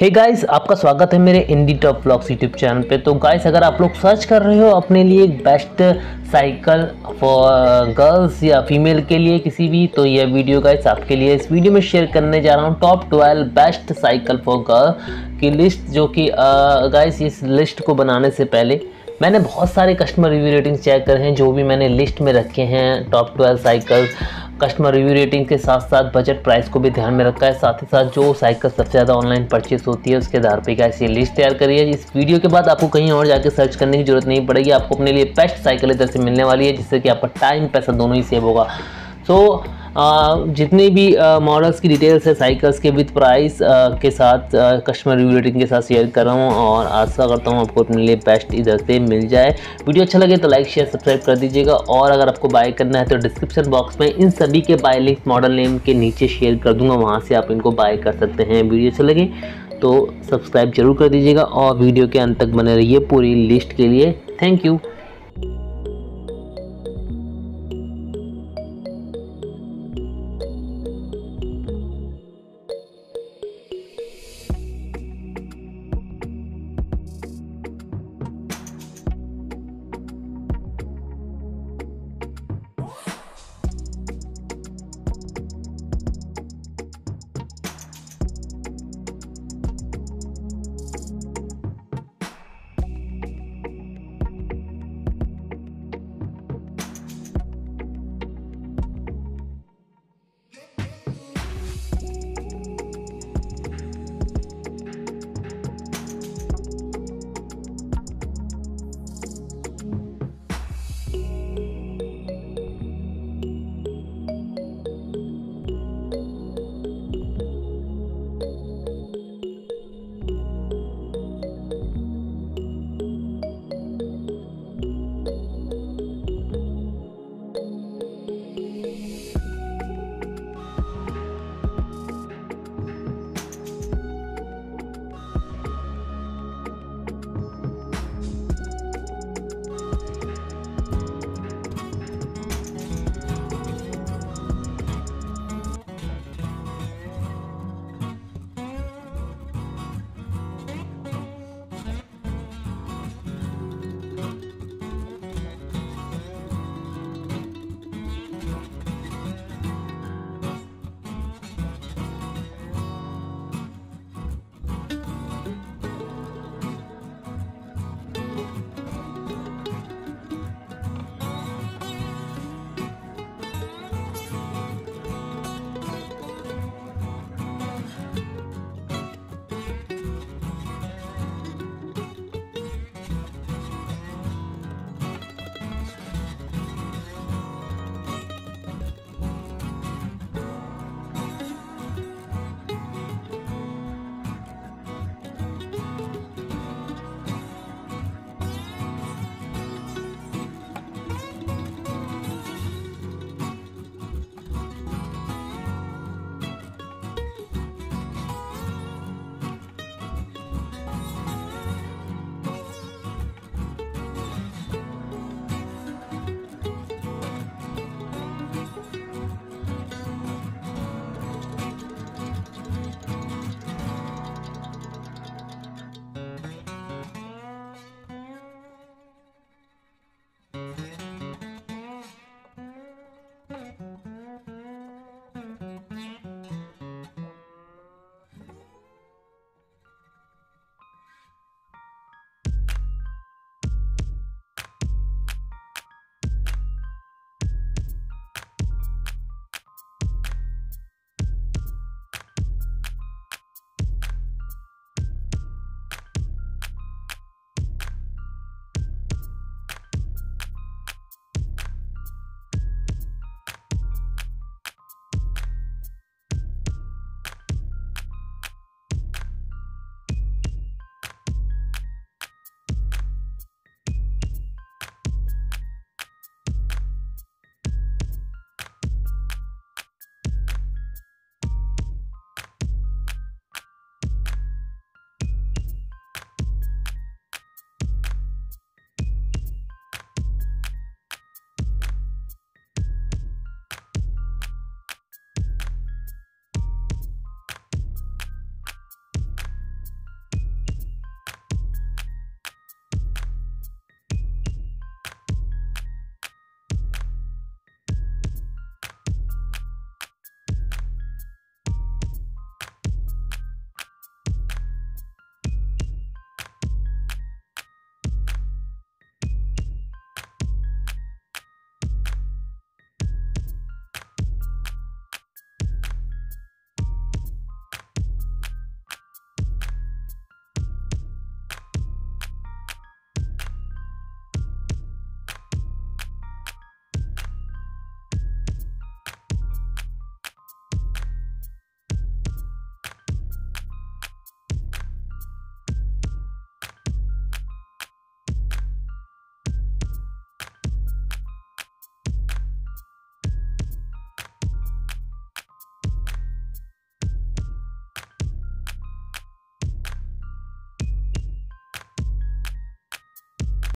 Hey guys, आपका स्वागत है मेरे इंडीटॉप ब्लॉग्स यूट्यूब चैनल पे। तो गाइस, अगर आप लोग सर्च कर रहे हो अपने लिए एक बेस्ट साइकिल फॉर गर्ल्स या फीमेल के लिए किसी भी, तो यह वीडियो गाइस आपके लिए। इस वीडियो में शेयर करने जा रहा हूँ top 12 best cycle for girl की लिस्ट, जो कि गाइस इस लिस्ट को बनाने से पहले मैंने बहुत सारे कस्टमर रिव्यू रेटिंग्स चेक करे हैं, जो भी मैंने लिस्ट में रखे हैं top 12 cycles. Customer review rating के साथ साथ बजट प्राइस को भी ध्यान में रखा है, साथ ही साथ जो साइकिल सबसे ज़्यादा ऑनलाइन परचेस होती है उसके आधार पर गाइस ये लिस्ट तैयार करी है। इस वीडियो के बाद आपको कहीं और जाके सर्च करने की जरूरत नहीं पड़ेगी, आपको अपने लिए बेस्ट साइकिल इधर से मिलने वाली है, जिससे कि आपका टाइम पैसा दोनों ही सेव होगा। तो जितने भी मॉडल्स की डिटेल्स है साइकिल्स के विद प्राइस के साथ कस्टमर रिव्यू रेटिंग के साथ शेयर कर रहा हूँ, और आशा करता हूँ आपको अपने लिए बेस्ट इधर से मिल जाए। वीडियो अच्छा लगे तो लाइक शेयर सब्सक्राइब कर दीजिएगा, और अगर आपको बाय करना है तो डिस्क्रिप्शन बॉक्स में इन सभी के बाय लिंक मॉडल नेम के नीचे शेयर कर दूँगा, वहाँ से आप इनको बाय कर सकते हैं। वीडियो अच्छा लगे तो सब्सक्राइब जरूर कर दीजिएगा, और वीडियो के अंत तक बने रहिए पूरी लिस्ट के लिए। Thank you.